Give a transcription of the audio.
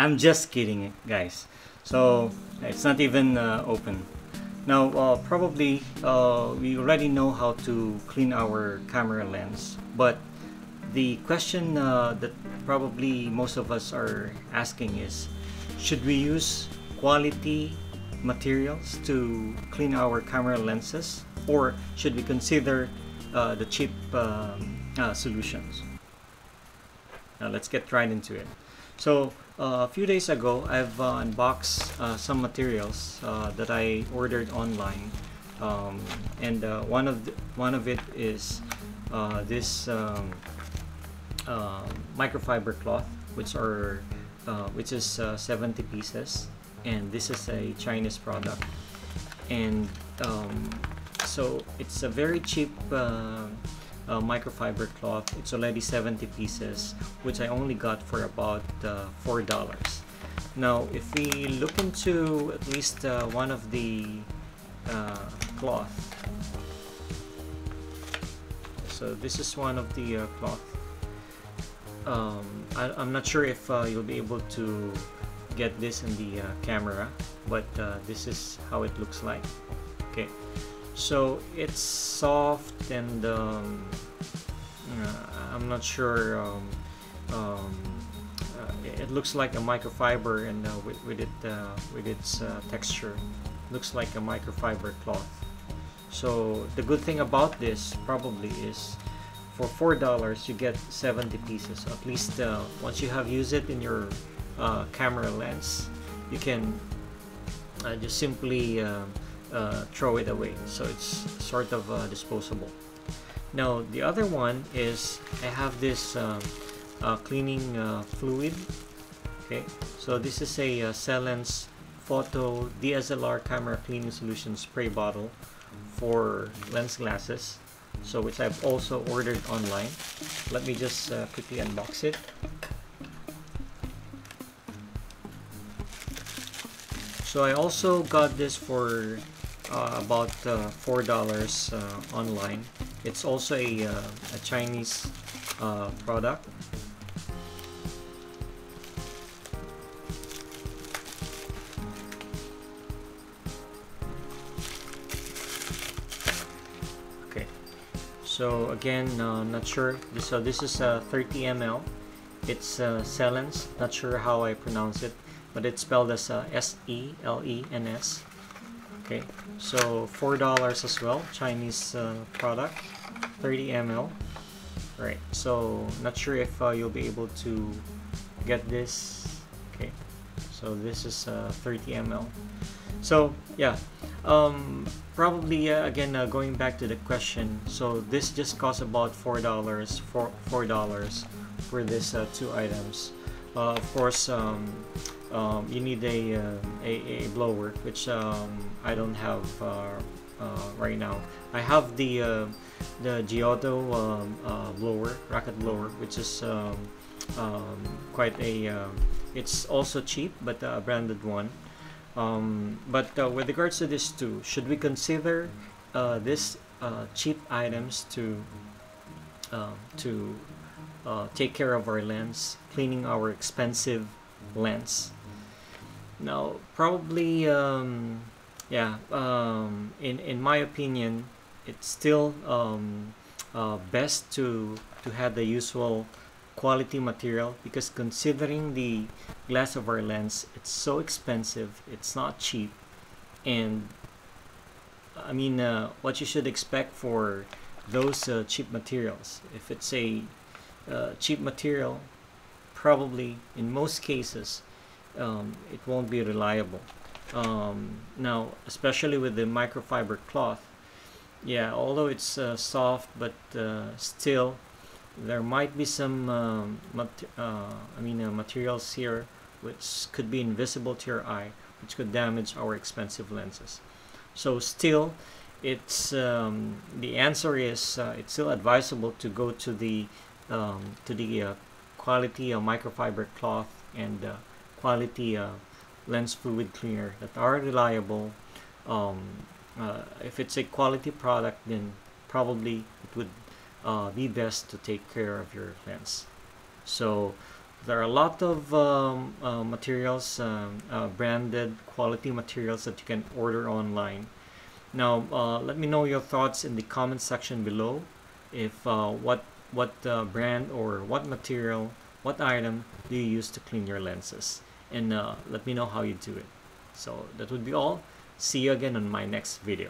I'm just kidding, guys. So it's not even open. Now probably we already know how to clean our camera lens, but the question that probably most of us are asking is, should we use quality materials to clean our camera lenses, or should we consider the cheap solutions? Now let's get right into it. So a few days ago I've unboxed some materials that I ordered online, and one of it is this microfiber cloth, which is 70 pieces, and this is a Chinese product, and so it's a very cheap microfiber cloth. It's already 70 pieces, which I only got for about $4. Now if we look into at least one of the cloth, so this is one of the cloth. I'm not sure if you'll be able to get this in the camera, but this is how it looks like. Okay, so it's soft, and I'm not sure, it looks like a microfiber, and with its texture, looks like a microfiber cloth. So the good thing about this probably is, for $4 you get 70 pieces. At least once you have used it in your camera lens, you can just simply throw it away, so it's sort of disposable. Now the other one is, I have this cleaning fluid. Okay, so this is a Selens photo DSLR camera cleaning solution spray bottle for lens glasses, so which I've also ordered online. Let me just quickly unbox it. So I also got this for about $4 online. It's also a Chinese product. Okay, so again, not sure. So this is 30 ml. It's Selens. Not sure how I pronounce it, but it's spelled as S-E-L-E-N-S. Okay, so $4 as well, Chinese product, 30 ml. Right, so not sure if you'll be able to get this. Okay, so this is 30 ml. So yeah, probably again, going back to the question, so this just costs about $4 for these two items. Of course, you need a blower, which I don't have right now. I have the Giotto blower, rocket blower, which is quite a. It's also cheap, but a branded one. But with regards to this too, should we consider this cheap items to take care of our lens, cleaning our expensive lens? Now probably in my opinion, it's still best to have the usual quality material, because considering the glass of our lens, it's so expensive, it's not cheap. And I mean, what you should expect for those cheap materials, if it's a cheap material, probably in most cases it won't be reliable. Now especially with the microfiber cloth, yeah, although it's soft, but still there might be some materials here which could be invisible to your eye, which could damage our expensive lenses. So still, it's the answer is it's still advisable to go to the quality microfiber cloth and quality lens fluid cleaner that are reliable. If it's a quality product, then probably it would be best to take care of your lens. So There are a lot of materials, branded quality materials that you can order online. Now, let me know your thoughts in the comment section below. If what brand or what material, what item do you use to clean your lenses? And let me know how you do it. So that would be all. See you again on my next video.